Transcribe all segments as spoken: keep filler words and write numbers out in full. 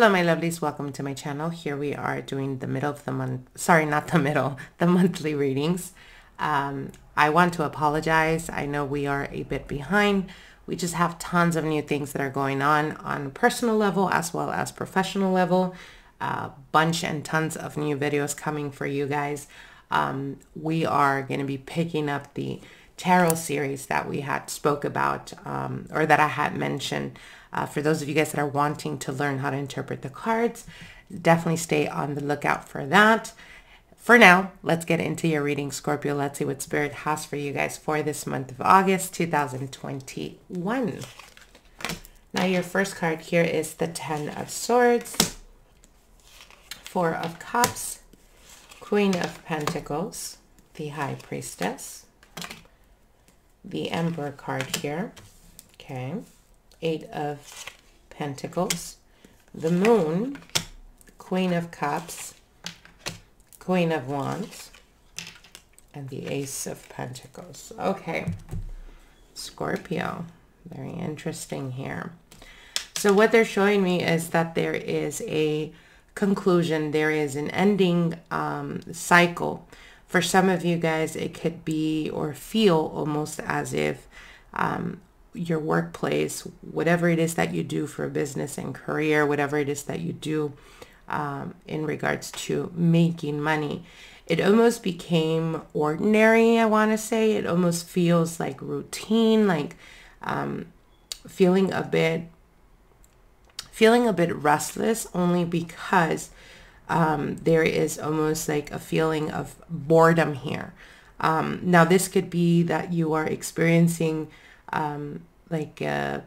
Hello my lovelies, welcome to my channel. Here we are doing the middle of the month, sorry not the middle, the monthly readings. Um, I want to apologize. I know we are a bit behind. We just have tons of new things that are going on on a personal level as well as professional level. A bunch and tons of new videos coming for you guys. Um, we are going to be picking up the tarot series that we had spoke about um, or that I had mentioned. Uh, for those of you guys that are wanting to learn how to interpret the cards, definitely stay on the lookout for that. For now, let's get into your reading, Scorpio. Let's see what Spirit has for you guys for this month of August two thousand twenty-one. Now your first card here is the Ten of Swords, Four of Cups, Queen of Pentacles, the High Priestess, the Emperor card here, okay, Eight of Pentacles, the Moon, Queen of Cups, Queen of Wands, and the Ace of Pentacles. Okay, Scorpio, very interesting here. So what they're showing me is that there is a conclusion, there is an ending um, cycle. For some of you guys, it could be or feel almost as if um, your workplace, whatever it is that you do for business and career, whatever it is that you do um, in regards to making money, it almost became ordinary, I want to say. It almost feels like routine, like um, feeling a bit feeling a bit restless only because um, there is almost like a feeling of boredom here. Um, now, this could be that you are experiencing um, like uh,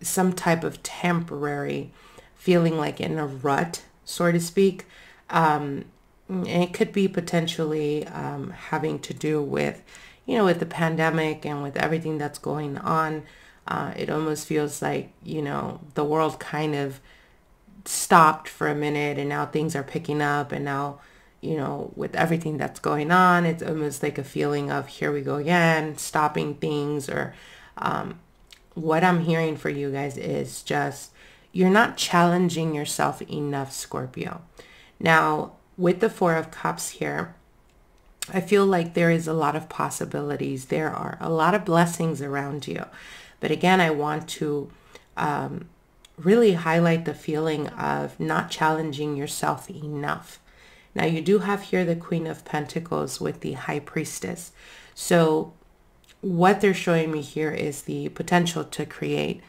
some type of temporary feeling like in a rut, so to speak. Um, and it could be potentially um, having to do with, you know, with the pandemic and with everything that's going on. Uh, it almost feels like, you know, the world kind of stopped for a minute and now things are picking up. And now, you know, with everything that's going on, it's almost like a feeling of here we go again, stopping things. Or um, what I'm hearing for you guys is just you're not challenging yourself enough, Scorpio. Now, with the Four of Cups here, I feel like there is a lot of possibilities. There are a lot of blessings around you. But again, I want to um, really highlight the feeling of not challenging yourself enough. Now, you do have here the Queen of Pentacles with the High Priestess. So what they're showing me here is the potential to create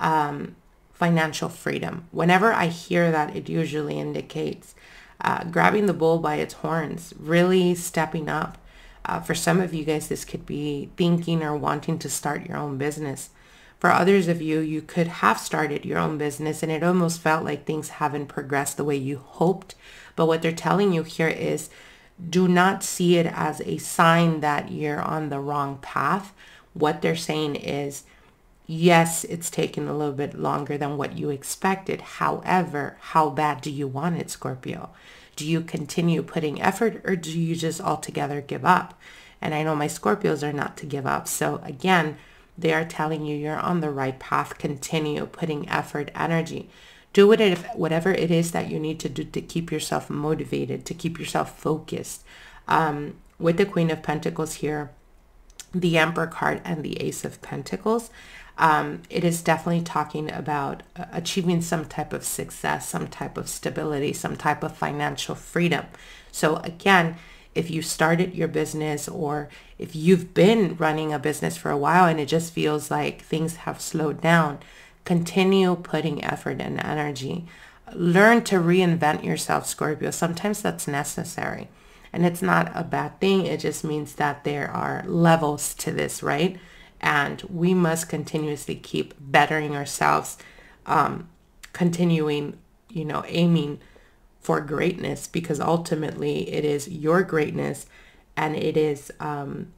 um, financial freedom. Whenever I hear that, it usually indicates uh, grabbing the bull by its horns, really stepping up. Uh, for some of you guys, this could be thinking or wanting to start your own business. For others of you, you could have started your own business and it almost felt like things haven't progressed the way you hoped. But what they're telling you here is do not see it as a sign that you're on the wrong path. What they're saying is, yes, it's taken a little bit longer than what you expected. However, how bad do you want it, Scorpio? Do you continue putting effort or do you just altogether give up? And I know my Scorpios are not to give up. So again, they are telling you you're on the right path. Continue putting effort, energy. Do whatever it is that you need to do to keep yourself motivated, to keep yourself focused. Um, with the Queen of Pentacles here, the Emperor card and the Ace of Pentacles, um, it is definitely talking about achieving some type of success, some type of stability, some type of financial freedom. So again, if you started your business or if you've been running a business for a while and it just feels like things have slowed down, continue putting effort and energy. Learn to reinvent yourself, Scorpio. Sometimes that's necessary. And it's not a bad thing. It just means that there are levels to this, right? And we must continuously keep bettering ourselves, um, continuing, you know, aiming for greatness, because ultimately it is your greatness and it is um,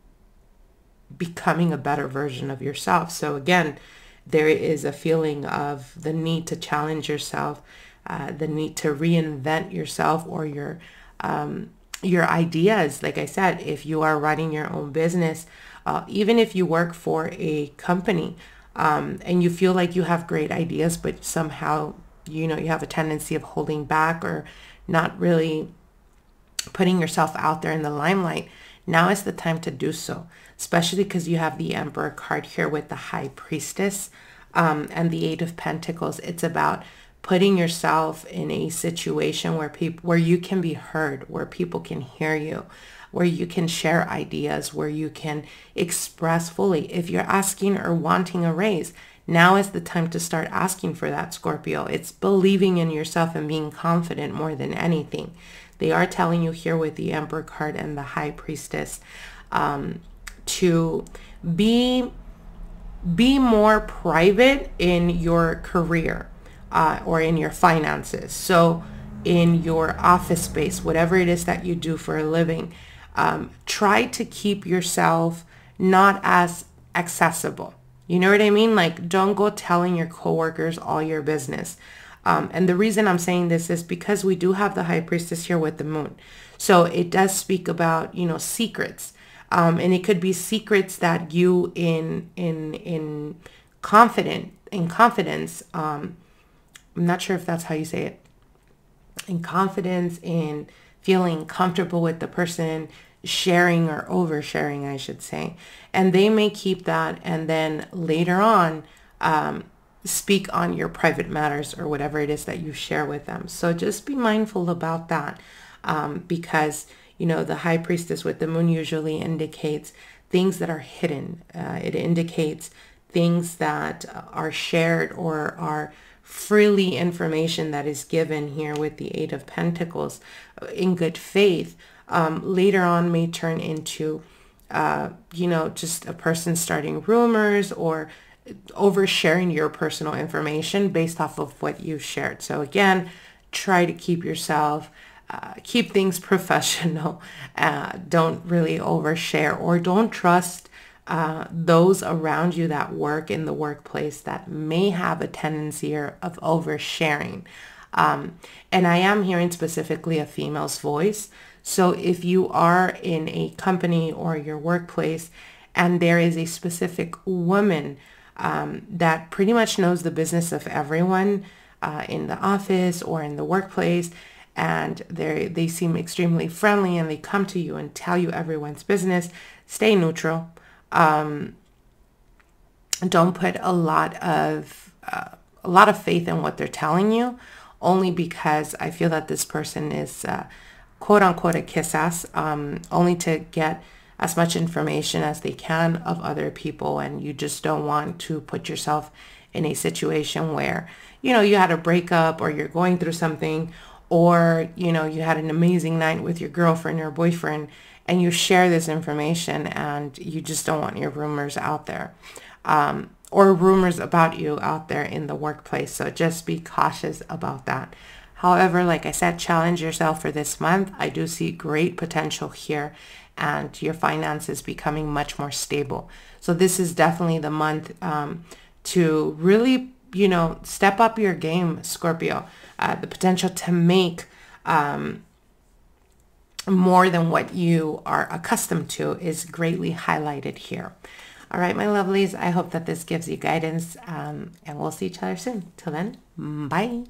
becoming a better version of yourself. So again, there is a feeling of the need to challenge yourself, uh, the need to reinvent yourself or your um, your ideas. Like I said, if you are running your own business, uh, even if you work for a company um, and you feel like you have great ideas, but somehow you know, you have a tendency of holding back or not really putting yourself out there in the limelight, now is the time to do so, especially because you have the Emperor card here with the High Priestess um, and the Eight of Pentacles. It's about putting yourself in a situation where people, where you can be heard, where people can hear you, where you can share ideas, where you can express fully. If you're asking or wanting a raise, now is the time to start asking for that, Scorpio. It's believing in yourself and being confident more than anything. They are telling you here with the Emperor card and the High Priestess um, to be, be more private in your career uh, or in your finances. So in your office space, whatever it is that you do for a living, um, try to keep yourself not as accessible. You know what I mean? Like, don't go telling your coworkers all your business. Um, and the reason I'm saying this is because we do have the High Priestess here with the Moon. So it does speak about, you know, secrets. Um, and it could be secrets that you in in in confident in confidence. Um, I'm not sure if that's how you say it. In confidence, in feeling comfortable with the person, sharing or oversharing, I should say. And they may keep that and then later on, um, speak on your private matters or whatever it is that you share with them. So just be mindful about that um, because, you know, the High Priestess with the Moon usually indicates things that are hidden. Uh, it indicates things that are shared or are freely information that is given here with the Eight of Pentacles in good faith. Um, later on may turn into, uh, you know, just a person starting rumors or oversharing your personal information based off of what you shared. So again, try to keep yourself, uh, keep things professional. Uh, don't really overshare or don't trust uh, those around you that work in the workplace that may have a tendency of oversharing. Um, and I am hearing specifically a female's voice. So if you are in a company or your workplace and there is a specific woman Um, that pretty much knows the business of everyone uh, in the office or in the workplace, and they they seem extremely friendly and they come to you and tell you everyone's business, stay neutral. Um, don't put a lot of uh, a lot of faith in what they're telling you, only because I feel that this person is uh, quote unquote a kiss ass, um, only to get as much information as they can of other people. And you just don't want to put yourself in a situation where, you know, you had a breakup or you're going through something, or, you know, you had an amazing night with your girlfriend or boyfriend and you share this information and you just don't want your rumors out there um, or rumors about you out there in the workplace. So just be cautious about that. However, like I said, challenge yourself for this month. I do see great potential here and your finances becoming much more stable. So this is definitely the month um, to really, you know, step up your game, Scorpio. Uh, the potential to make um, more than what you are accustomed to is greatly highlighted here. All right, my lovelies, I hope that this gives you guidance um, and we'll see each other soon. Till then, bye.